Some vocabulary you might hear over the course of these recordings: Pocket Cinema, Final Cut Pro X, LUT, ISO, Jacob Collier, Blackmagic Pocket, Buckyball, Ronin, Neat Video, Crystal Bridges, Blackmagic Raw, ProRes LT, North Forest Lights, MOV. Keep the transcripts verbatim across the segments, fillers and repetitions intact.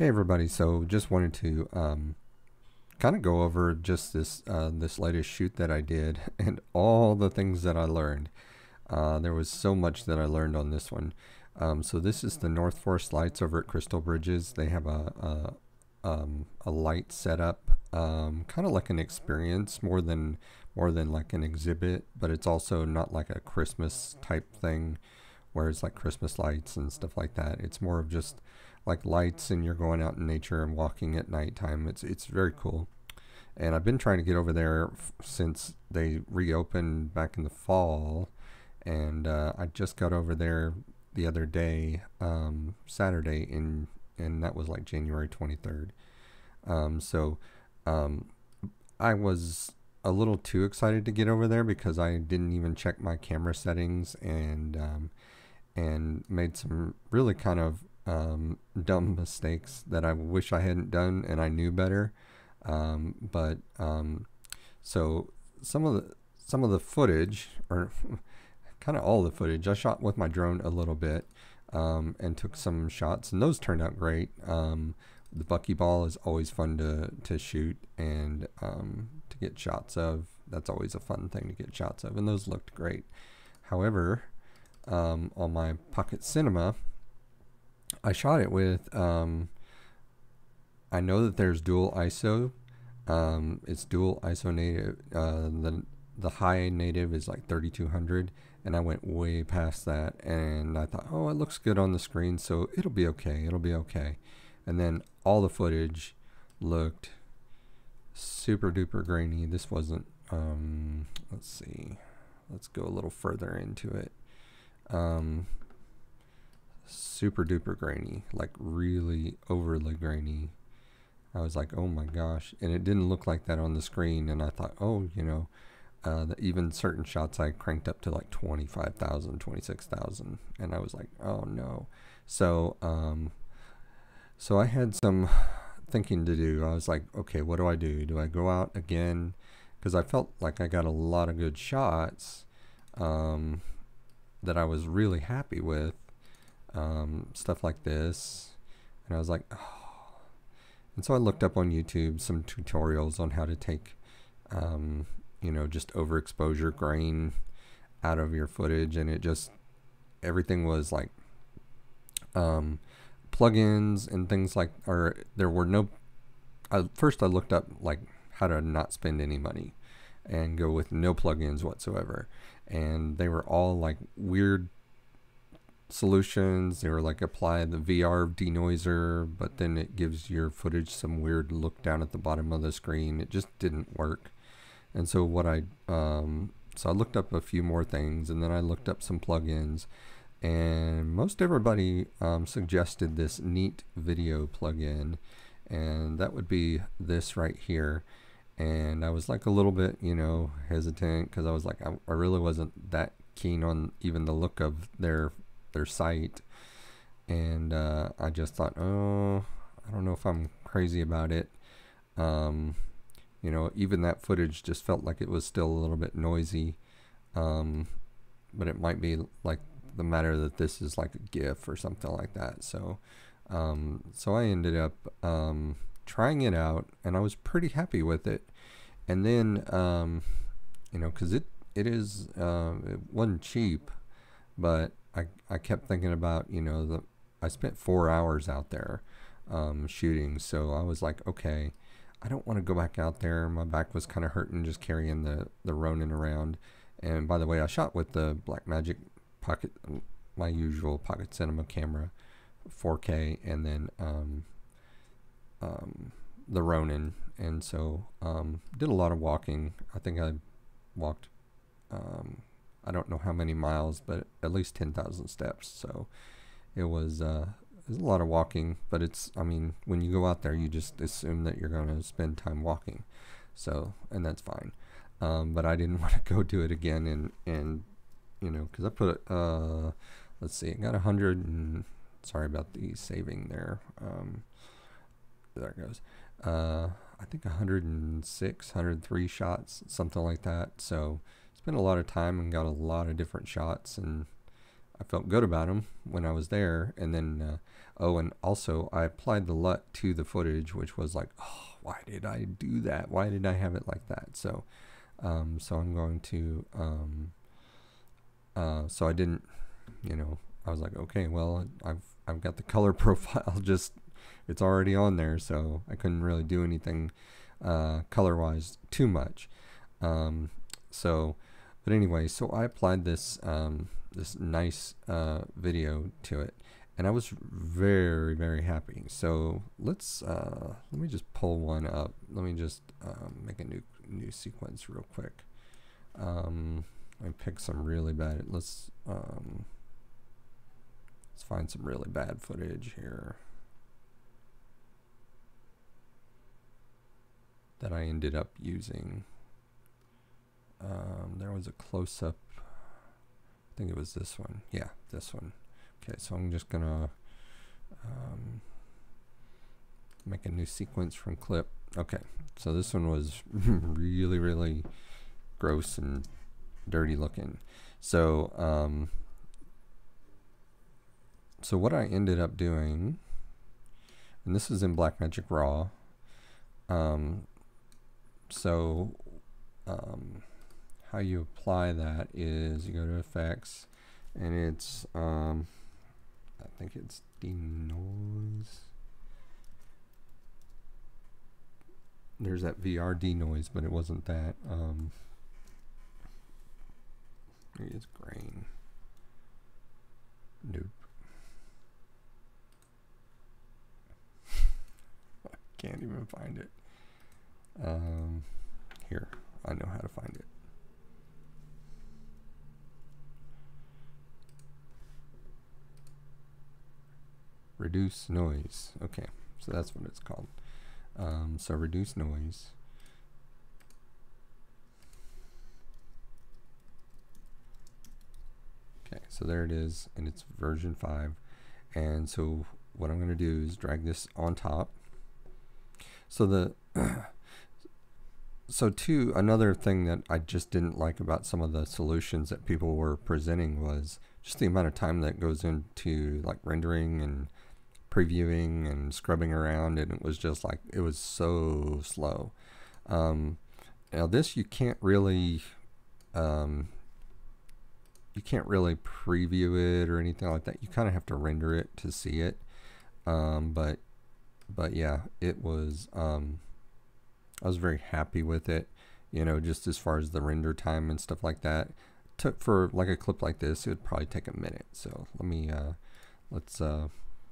Hey everybody, so just wanted to um, kind of go over just this uh, this latest shoot that I did and all the things that I learned. Uh, there was so much that I learned on this one. Um, so this is the North Forest Lights over at Crystal Bridges. They have a, a, um, a light setup, um, kind of like an experience more than, more than like an exhibit, but it's also not like a Christmas type thing where it's like Christmas lights and stuff like that. It's more of just like lights and you're going out in nature and walking at nighttime. It's it's very cool. And I've been trying to get over there since they reopened back in the fall. And uh, I just got over there the other day, um, Saturday, in, and that was like January twenty-third. Um, so um, I was a little too excited to get over there because I didn't even check my camera settings and, um, and made some really kind of Um, dumb mistakes that I wish I hadn't done and I knew better. Um, but um, so some of the some of the footage, or kind of all the footage, I shot with my drone a little bit um, and took some shots, and those turned out great. Um, the Buckyball is always fun to to shoot and um, to get shots of. That's always a fun thing to get shots of, and those looked great. However, um, on my Pocket Cinema, I shot it with, um, I know that there's dual I S O, um, it's dual I S O native, uh, the, the high native is like thirty-two hundred, and I went way past that, and I thought, oh, it looks good on the screen, so it'll be okay, it'll be okay, and then all the footage looked super duper grainy. This wasn't, um, let's see, let's go a little further into it, um, super duper grainy, like really overly grainy. I was like, oh my gosh, and it didn't look like that on the screen, and I thought, oh, you know, uh, the, even certain shots I cranked up to like twenty-five thousand, twenty-six thousand, and I was like, oh no. So, um, so I had some thinking to do. I was like, okay, what do I do? Do I go out again? Because I felt like I got a lot of good shots um, that I was really happy with. Um, stuff like this, and I was like, oh. And so I looked up on YouTube some tutorials on how to take um, you know, just overexposure grain out of your footage, and it just, everything was like um, plugins and things like, or there were no, I, first I looked up like how to not spend any money and go with no plugins whatsoever, and they were all like weird solutions. They were like, apply the V R denoiser, but then it gives your footage some weird look down at the bottom of the screen. It just didn't work. And so what I um, so I looked up a few more things, and then I looked up some plugins, and most everybody um, suggested this Neat Video plugin, and that would be this right here. And I was like a little bit, you know, hesitant, because I was like, I, I really wasn't that keen on even the look of their their site, and uh, I just thought, oh, I don't know if I'm crazy about it. Um, you know, even that footage just felt like it was still a little bit noisy, um, but it might be like the matter that this is like a GIF or something like that. So um, so I ended up um, trying it out, and I was pretty happy with it. And then um, you know, because it it is uh, it wasn't cheap, but I, I kept thinking about, you know, the, I spent four hours out there um, shooting, so I was like, okay, I don't want to go back out there. My back was kind of hurting just carrying the, the Ronin around. And by the way, I shot with the Blackmagic Pocket, my usual Pocket Cinema camera, four K, and then um, um, the Ronin. And so um, did a lot of walking. I think I walked... Um, I don't know how many miles, but at least ten thousand steps. So it was, uh, it was a lot of walking, but it's, I mean, when you go out there, you just assume that you're going to spend time walking. So, and that's fine. Um, but I didn't want to go do it again. And, and you know, because I put, uh, let's see, I got a hundred, and sorry about the saving there. Um, there it goes. Uh, I think a hundred and six, a hundred and three shots, something like that. So spent a lot of time and got a lot of different shots, and I felt good about them when I was there. And then, uh, oh, and also I applied the L U T to the footage, which was like, oh, why did I do that? Why did I have it like that? So, um, so I'm going to, um, uh, so I didn't, you know, I was like, okay, well, I've, I've got the color profile, just, it's already on there. So I couldn't really do anything, uh, color wise too much. Um, so, but anyway, so I applied this, um, this nice uh, video to it, and I was very very happy. So let's uh, let me just pull one up. Let me just um, make a new new sequence real quick. Um, I picked some really bad. Let's um, let's find some really bad footage here that I ended up using. Um, there was a close up. I think it was this one. Yeah, this one. Okay, so I'm just gonna um, make a new sequence from clip. Okay, so this one was really, really gross and dirty looking. So, um, so what I ended up doing, and this is in Blackmagic Raw. Um, so. Um, How you apply that is you go to effects, and it's um, I think it's denoise. There's that V R denoise, but it wasn't that. Um, maybe it's grain. Nope. I can't even find it. Um, here, I know how to find it. Reduce noise. Okay, so that's what it's called. Um, so reduce noise. Okay, so there it is, and it's version five. And so what I'm going to do is drag this on top. So the so too, another thing that I just didn't like about some of the solutions that people were presenting was just the amount of time that goes into like rendering and previewing and scrubbing around, and it was just like, it was so slow. Um, now this you can't really um, you can't really preview it or anything like that. You kind of have to render it to see it, um, but but yeah, it was um, I was very happy with it, you know, just as far as the render time and stuff like that. Took for like a clip like this, it would probably take a minute. So let me uh, let's uh,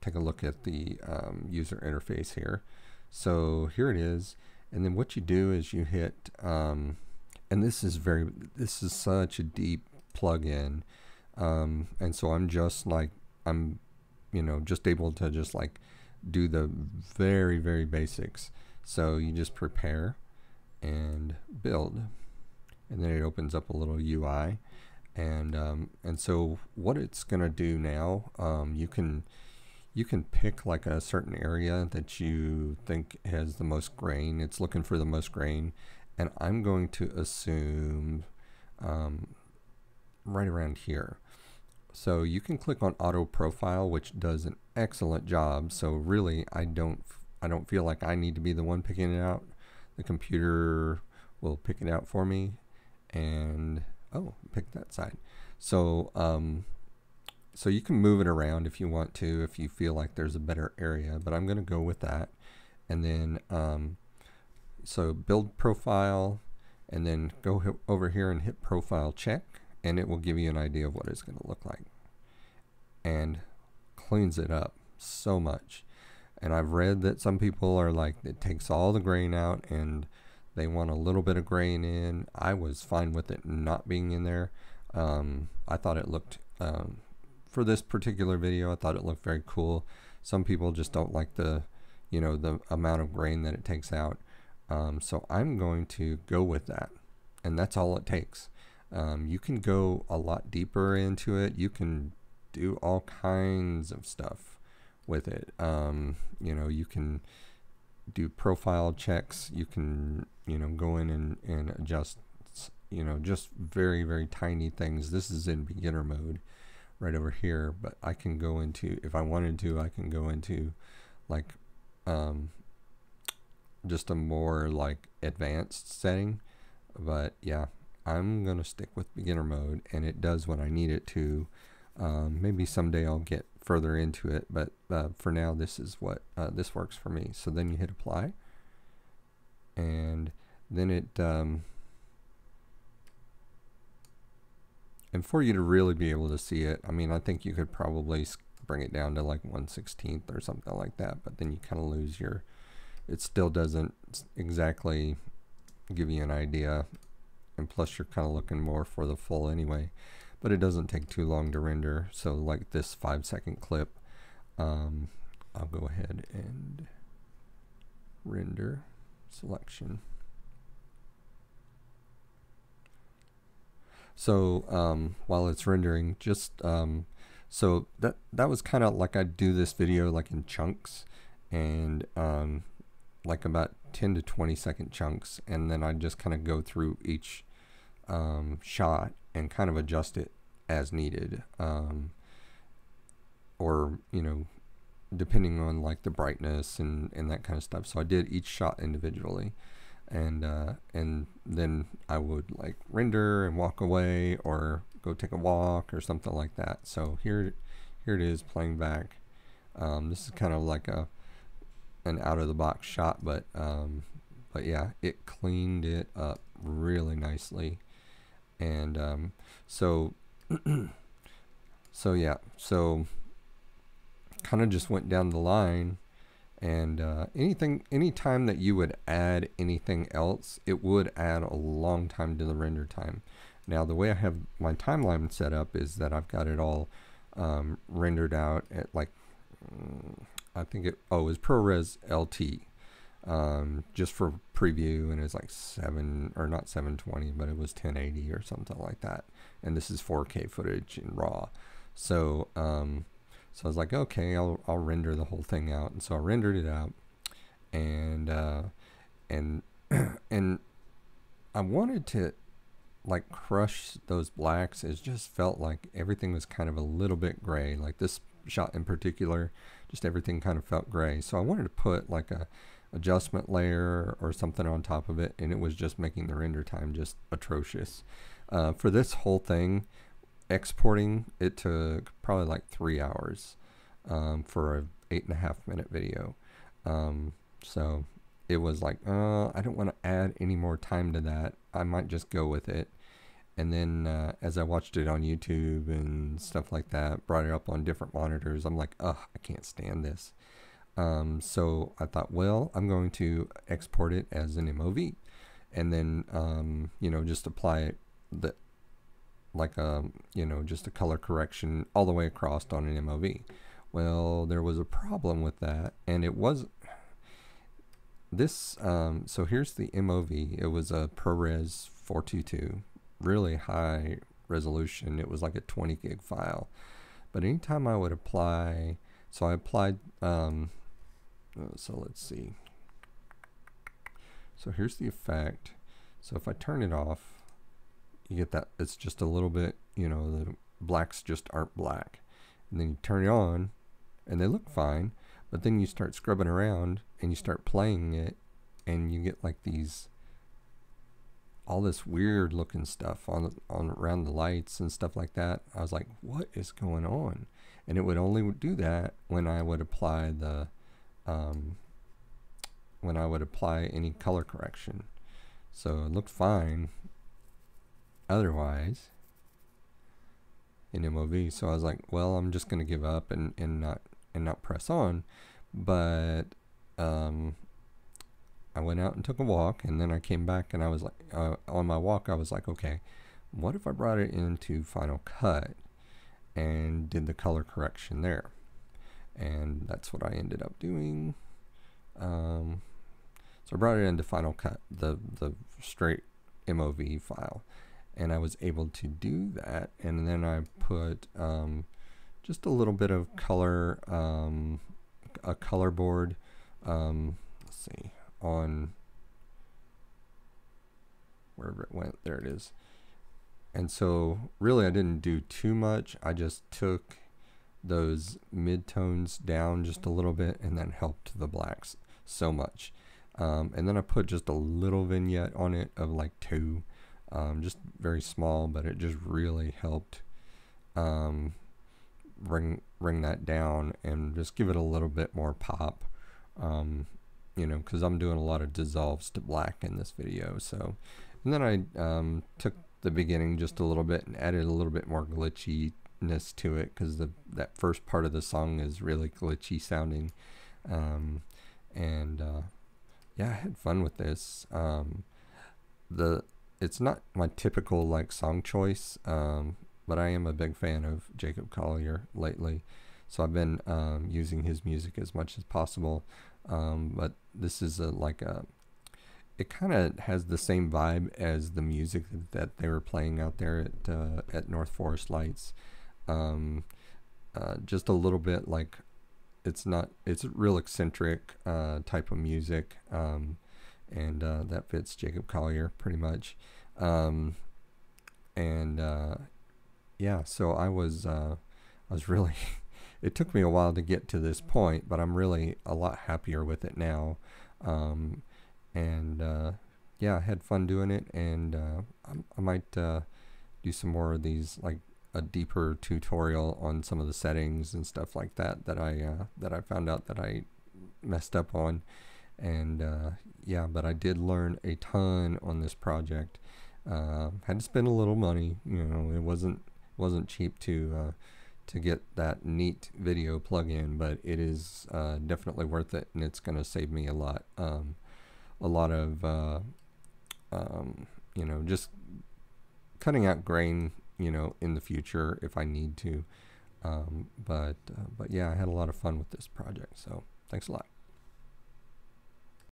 take a look at the um, user interface here. So here it is, and then what you do is you hit, um, and this is very, this is such a deep plugin, um, and so I'm just like I'm, you know, just able to just like do the very very basics. So you just prepare and build, and then it opens up a little U I, and um, and so what it's gonna do now, um, you can. You can pick like a certain area that you think has the most grain. It's looking for the most grain, and I'm going to assume um, right around here. So you can click on auto profile, which does an excellent job. So really, I don't I don't feel like I need to be the one picking it out. The computer will pick it out for me, and oh, pick that side. So um, So you can move it around if you want to, if you feel like there's a better area, but I'm going to go with that. And then, um, so build profile, and then go over here and hit profile check, and it will give you an idea of what it's going to look like. And cleans it up so much. And I've read that some people are like, it takes all the grain out and they want a little bit of grain in. I was fine with it not being in there. Um, I thought it looked... Um, for this particular video, I thought it looked very cool. Some people just don't like the, you know, the amount of grain that it takes out. Um, so I'm going to go with that, and that's all it takes. Um, you can go a lot deeper into it. You can do all kinds of stuff with it. Um, you know, you can do profile checks. You can, you know, go in and, and adjust, you know, just very, very tiny things. This is in beginner mode. right over here, but I can go into, if I wanted to, I can go into like um, just a more like advanced setting. But yeah, I'm gonna stick with beginner mode, and it does what I need it to. Um, maybe someday I'll get further into it, but uh, for now this is what uh, this works for me. So then you hit apply, and then it um, and for you to really be able to see it, I mean, I think you could probably bring it down to like one sixteenth or something like that, but then you kind of lose your, it still doesn't exactly give you an idea, and plus you're kind of looking more for the full anyway. But it doesn't take too long to render, so like this five second clip, um, I'll go ahead and render selection. So um, while it's rendering, just um, so that that was kind of like, I do this video like in chunks, and um, like about ten to twenty second chunks, and then I just kind of go through each um, shot and kind of adjust it as needed, um, or you know, depending on like the brightness and and that kind of stuff. So I did each shot individually. And uh, and then I would like render and walk away, or go take a walk or something like that. So here, here it is playing back. Um, this is kind of like a an out of the box shot, but um, but yeah, it cleaned it up really nicely. And um, so so yeah, so kind of just went down the line. And uh, anything, any time that you would add anything else, it would add a long time to the render time. Now the way I have my timeline set up is that I've got it all um, rendered out at like, mm, I think it, oh, it was ProRes L T, um, just for preview, and it's like seven, or not seven twenty, but it was ten eighty or something like that. And this is four K footage in RAW. So, um, So I was like, okay, I'll, I'll render the whole thing out. And so I rendered it out, and uh, and and I wanted to like crush those blacks. It just felt like everything was kind of a little bit gray. Like this shot in particular, just everything kind of felt gray. So I wanted to put like a adjustment layer or something on top of it, and it was just making the render time just atrocious. Uh, for this whole thing, exporting it took probably like three hours um, for an eight and a half minute video. Um, so it was like, uh, I don't want to add any more time to that. I might just go with it. And then uh, as I watched it on YouTube and stuff like that, brought it up on different monitors, I'm like, ugh, I can't stand this. Um, so I thought, well, I'm going to export it as an M O V, and then, um, you know, just apply it the like a, you know, just a color correction all the way across on an M O V. Well, there was a problem with that, and it was this, um, so here's the M O V. It was a ProRes four twenty-two, really high resolution. It was like a twenty gig file, but anytime I would apply, so I applied, um, so let's see. So here's the effect. So if I turn it off, you get that it's just a little bit, you know, the blacks just aren't black. And then you turn it on and they look fine, but then you start scrubbing around and you start playing it, and you get like these, all this weird looking stuff on on around the lights and stuff like that. I was like, what is going on? And it would only do that when I would apply the um, when I would apply any color correction. So it looked fine otherwise in M O V. So I was like, well, I'm just gonna give up and, and not and not press on. But um, I went out and took a walk, and then I came back, and I was like, uh, on my walk I was like, okay, what if I brought it into Final Cut and did the color correction there? And that's what I ended up doing. Um, so I brought it into Final Cut, the the straight M O V file, and I was able to do that. And then I put um, just a little bit of color, um, a color board, um, let's see, on wherever it went, there it is. And so really I didn't do too much. I just took those mid-tones down just a little bit and then helped the blacks so much. Um, and then I put just a little vignette on it of like two, um, just very small, but it just really helped um, bring, bring that down and just give it a little bit more pop. Um, you know, because I'm doing a lot of dissolves to black in this video. So, and then I um, took the beginning just a little bit and added a little bit more glitchiness to it, because the that first part of the song is really glitchy sounding. Um, and uh, yeah, I had fun with this. Um, the it's not my typical like song choice, um, but I am a big fan of Jacob Collier lately. So I've been um, using his music as much as possible, um, but this is a, like a, it kind of has the same vibe as the music that they were playing out there at uh, at North Forest Lights. Um, uh, just a little bit like, it's not, it's real eccentric uh, type of music, um, and uh, that fits Jacob Collier pretty much. Um, and uh, yeah, so I was uh, I was really. It took me a while to get to this point, but I'm really a lot happier with it now. Um, and uh, yeah, I had fun doing it, and uh, I, I might uh, do some more of these, like a deeper tutorial on some of the settings and stuff like that that I uh, that I found out that I messed up on. And uh, yeah, but I did learn a ton on this project. Uh, had to spend a little money, you know. It wasn't wasn't cheap to. Uh, to get that Neat Video plugin, but it is uh, definitely worth it, and it's going to save me a lot, um, a lot of, uh, um, you know, just cutting out grain, you know, in the future if I need to. Um, but, uh, but yeah, I had a lot of fun with this project, so thanks a lot.